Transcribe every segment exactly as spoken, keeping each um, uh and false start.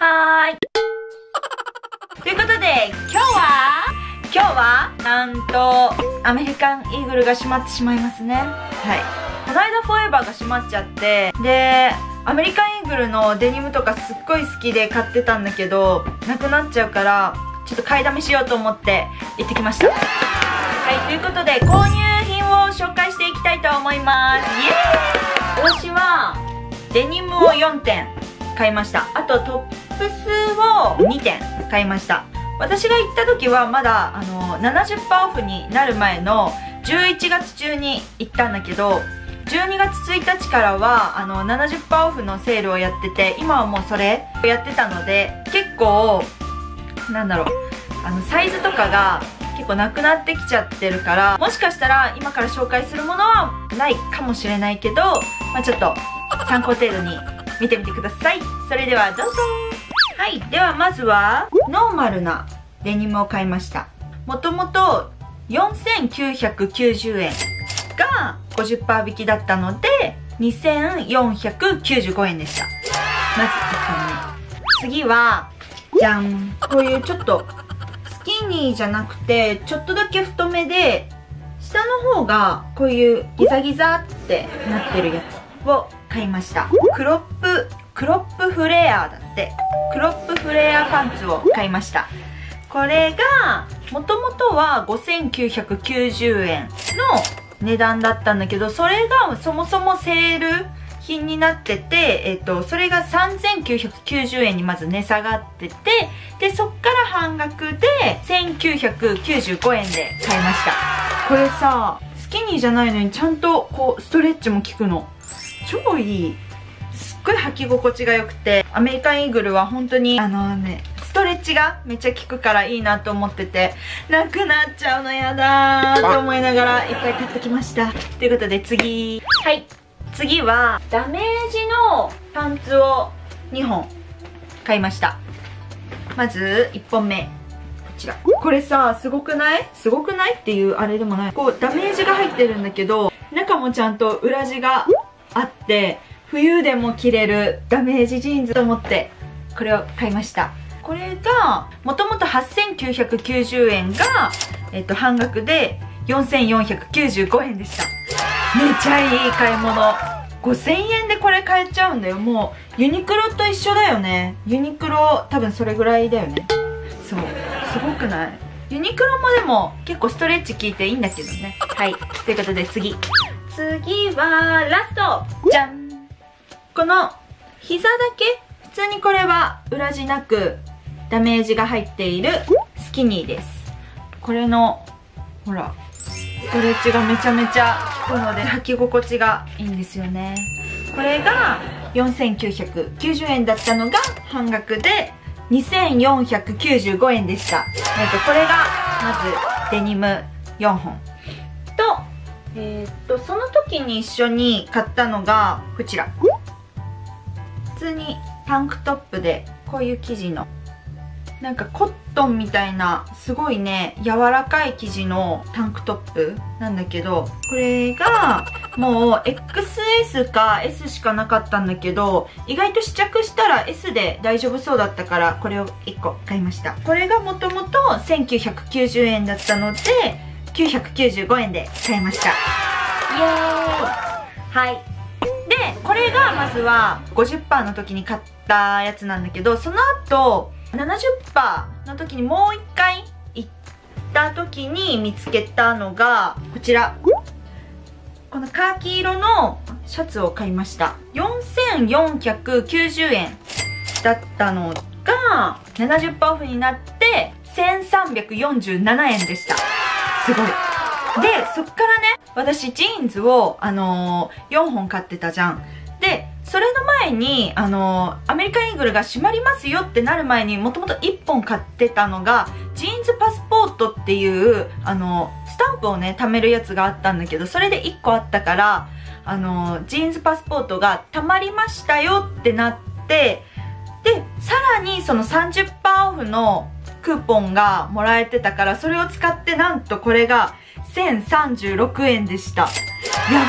はーい。ということで、今日は、今日は、なんと、アメリカンイーグルが閉まってしまいますね。はい。この間フォーエバーが閉まっちゃって、で、アメリカンイーグルのデニムとかすっごい好きで買ってたんだけど、なくなっちゃうから、ちょっと買いだめしようと思って行ってきました。はい、ということで、購入品を紹介していきたいと思います。イエーイ！私は、デニムをよんてん買いました。あと、トップスをにてん買いました。私が行った時はまだあの ななじゅっパーセント オフになる前のじゅういちがつ中に行ったんだけど、じゅうにがつついたちからはあの ななじゅっパーセント オフのセールをやってて、今はもうそれをやってたので、結構なんだろう、あのサイズとかが結構なくなってきちゃってるから、もしかしたら今から紹介するものはないかもしれないけど、まあ、ちょっと参考程度に見てみてください。それではどうぞ。はい、ではまずはノーマルなデニムを買いました。もともとよんせんきゅうひゃくきゅうじゅうえんが ごじゅっパーセント 引きだったのでにせんよんひゃくきゅうじゅうごえんでした。まずいっこめ、次はじゃん、こういうちょっとスキニーじゃなくてちょっとだけ太めで、下の方がこういうギザギザってなってるやつを買いました。クロップクロップフレアだって、クロップフレアパンツを買いました。これがもともとはごせんきゅうひゃくきゅうじゅうえんの値段だったんだけど、それがそもそもセール品になってて、えっと、それがさんぜんきゅうひゃくきゅうじゅうえんにまず値下がってて、でそっから半額でせんきゅうひゃくきゅうじゅうごえんで買いました。これさ、スキニーじゃないのにちゃんとこうストレッチも効くの超いい。すっごい履き心地が良くて、アメリカンイーグルは本当にあのね、ストレッチがめっちゃ効くからいいなと思ってて、なくなっちゃうのやだーと思いながらいっぱい買ってきました。ということで次、はい、次はダメージのパンツをにほん買いました。まずいっぽんめ、こちら。これさ、すごくない？すごくないっていうあれでもない、こうダメージが入ってるんだけど、中もちゃんと裏地があって、冬でも着れるダメージジーンズと思ってこれを買いました。これがもともとはっせんきゅうひゃくきゅうじゅうえんが、えっと、半額でよんせんよんひゃくきゅうじゅうごえんでした。めちゃいい買い物。ごせんえんでこれ買えちゃうんだよ。もうユニクロと一緒だよね。ユニクロ多分それぐらいだよね。そう、すごくない？ユニクロもでも結構ストレッチ効いていいんだけどね。はい、ということで次次はラスト、じゃん。この膝だけ、普通にこれは裏地なくダメージが入っているスキニーです。これのほらストレッチがめちゃめちゃ効くので履き心地がいいんですよね。これがよんせんきゅうひゃくきゅうじゅうえんだったのが半額でにせんよんひゃくきゅうじゅうごえんでした。えっとこれがまずデニムよんほんと、えー、っとその時に一緒に買ったのがこちら、普通にタンクトップでこういう生地のなんかコットンみたいなすごいね柔らかい生地のタンクトップなんだけど、これがもう エックスエス か エス しかなかったんだけど、意外と試着したら エス で大丈夫そうだったからこれをいっこ買いました。これがもともとせんきゅうひゃくきゅうじゅうえんだったのできゅうひゃくきゅうじゅうごえんで買いました。イエーイ。はい、これがまずは ごじゅっパーセント の時に買ったやつなんだけど、その後 ななじゅっパーセント の時にもういっかい行った時に見つけたのがこちら、このカーキ色のシャツを買いました。よんせんよんひゃくきゅうじゅうえんだったのが ななじゅっパーセント オフになってせんさんびゃくよんじゅうななえんでした。すごい。でそっからね、私ジーンズを、あのー、よんほん買ってたじゃん。でそれの前に、あのー、アメリカンイーグルが閉まりますよってなる前にもともといっぽん買ってたのがジーンズパスポートっていう、あのー、スタンプをね貯めるやつがあったんだけど、それでいっこあったから、あのー、ジーンズパスポートが貯まりましたよってなって、でさらにその さんじゅっパーセント オフのクーポンがもらえてたから、それを使ってなんとこれがせんさんじゅうろくえんでした。やばくない？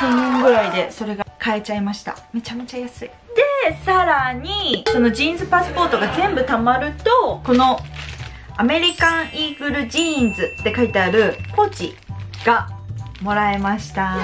せんえんぐらいでそれが買えちゃいました。めちゃめちゃ安い。でさらにそのジーンズパスポートが全部たまると、このアメリカンイーグルジーンズって書いてあるポーチがもらえました。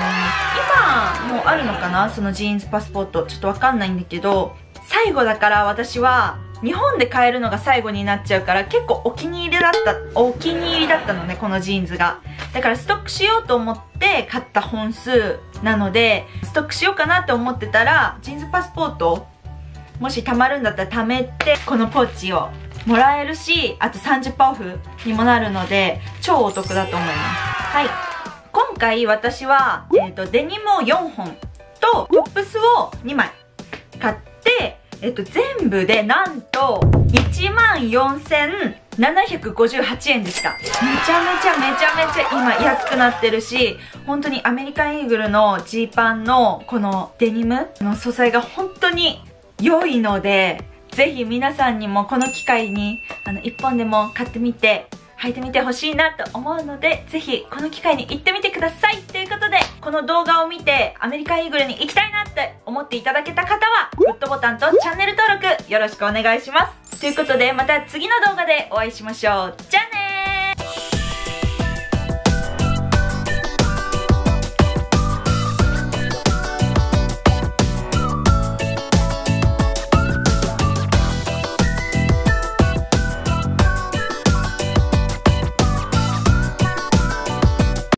今もうあるのかな、そのジーンズパスポート。ちょっとわかんないんだけど、最後だから私は日本で買えるのが最後になっちゃうから、結構お気に入りだったお気に入りだったのね、このジーンズが。だからストックしようと思って買った本数なので、ストックしようかなって思ってたら、ジーンズパスポートもし貯まるんだったら貯めてこのポーチをもらえるし、あと さんじゅっパーセント オフにもなるので超お得だと思います。はい、今回私は、えーと、デニムをよんほんとトップスをにまい買って、えーと、全部でなんと いちまんよんせんななひゃくごじゅうはちえんでした。めちゃめちゃめちゃめちゃ今安くなってるし、本当にアメリカンイーグルのジーパンのこのデニムの素材が本当に良いので、ぜひ皆さんにもこの機会にあのいっぽんでも買ってみて履いてみてほしいなと思うので、ぜひこの機会に行ってみてください。ということで、この動画を見てアメリカンイーグルに行きたいなって思っていただけた方はグッドボタンとチャンネル登録よろしくお願いします。ということで、また次の動画でお会いしましょう。